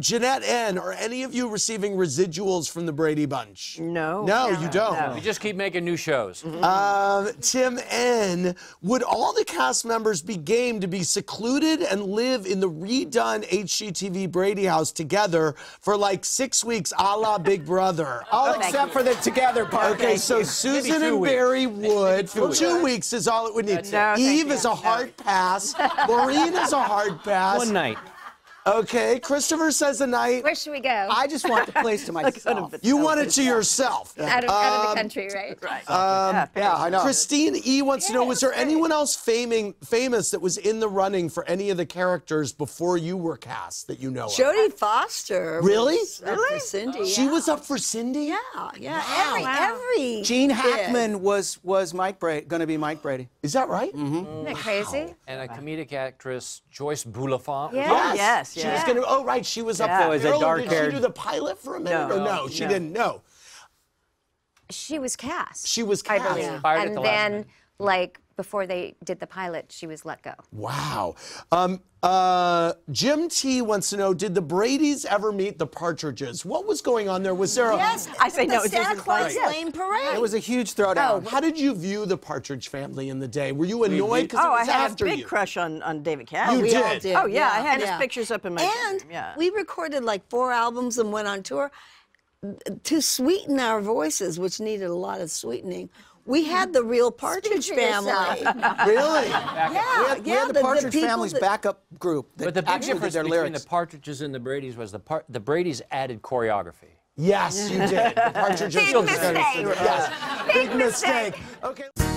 Jeanette N., are any of you receiving residuals from the Brady Bunch? No. No, you don't. No. We just keep making new shows. Tim N., would all the cast members be game to be secluded and live in the redone HGTV Brady house together for like 6 weeks, a la Big Brother? All except for the together part. Okay, so Susan and Barry would. 2 weeks is all it would need. Eve is a hard pass. Maureen is a hard pass. One night. Okay, Christopher says a night. Where should we go? I just want the place to myself. You want it to yourself. Out of the country, right? Right. Yeah, I know. Christine E. wants to know, was there anyone else famous that was in the running for any of the characters before you were cast that you know of? Jodie Foster. Really? Really? For Cindy. She was up for Cindy? Yeah, yeah. Wow. Every Gene Hackman was going to be Mike Brady. Is that right? Isn't that crazy? And a comedic actress, Joyce Bulifant. Yes. She was going to. Oh, right. She was up there. As a dark-haired. Did she do the pilot for a minute? No, she didn't. No. She was cast. She was cast. I believe. Yeah. And then, like before they did the pilot, she was let go. Wow. Jim T wants to know: did the Bradys ever meet the Partridges? What was going on there? Was there? Yes. I say no. Santa Claus Lane Parade. It was a huge throwdown. Oh. How did you view the Partridge Family in the day? Were you annoyed because it was after you? I had a big crush on David Cassidy. We all did. Oh yeah, I had his pictures up in my bedroom. Yeah. We recorded like 4 albums and went on tour to sweeten our voices, which needed a lot of sweetening. We had the real Partridge Family. Really? We had the Partridge Family's backup group. But the big difference between the Partridges and the Bradys was the Bradys added choreography. Yes, you did. The Partridges. Big mistake. Yes. Big mistake. Okay.